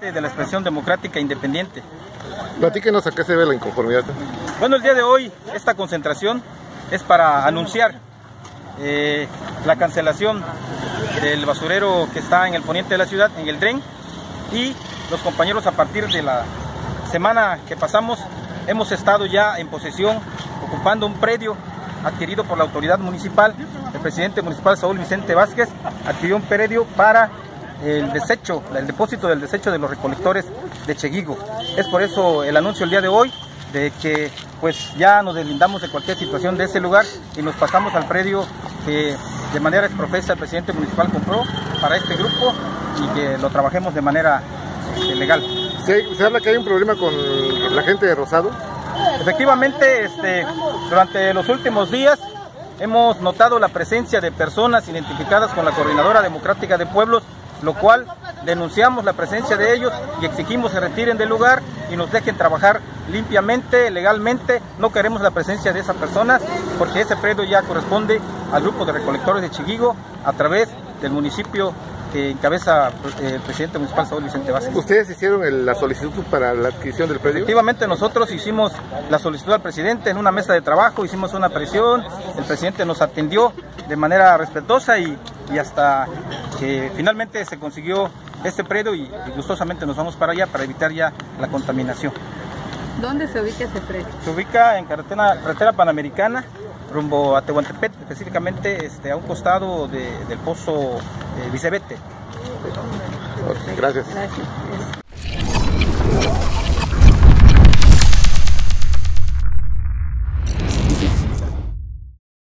De la expresión democrática independiente. Platíquenos a qué se ve la inconformidad. Bueno, el día de hoy esta concentración es para anunciar la cancelación del basurero que está en el poniente de la ciudad, en el DREN, y los compañeros a partir de la semana que pasamos hemos estado ya en posesión, ocupando un predio adquirido por la autoridad municipal. El presidente municipal Saúl Vicente Vázquez adquirió un predio para el desecho, el depósito del desecho de los recolectores de Cheguigo. Es por eso el anuncio el día de hoy de que pues ya nos deslindamos de cualquier situación de ese lugar y nos pasamos al predio que de manera exprofesa el presidente municipal compró para este grupo y que lo trabajemos de manera legal. ¿Se habla que hay un problema con la gente de Rosado? Efectivamente, durante los últimos días hemos notado la presencia de personas identificadas con la Coordinadora Democrática de Pueblos, lo cual denunciamos la presencia de ellos y exigimos que se retiren del lugar y nos dejen trabajar limpiamente, legalmente. No queremos la presencia de esas personas porque ese predio ya corresponde al grupo de recolectores de Cheguigo a través del municipio que encabeza el presidente municipal Saúl Vicente Vázquez. ¿Ustedes hicieron la solicitud para la adquisición del predio? Efectivamente, nosotros hicimos la solicitud al presidente en una mesa de trabajo, hicimos una presión, el presidente nos atendió de manera respetuosa y hasta que finalmente se consiguió este predio y gustosamente nos vamos para allá para evitar ya la contaminación. ¿Dónde se ubica ese predio? Se ubica en carretera Panamericana, rumbo a Tehuantepec, específicamente a un costado del pozo Bicebete. Gracias.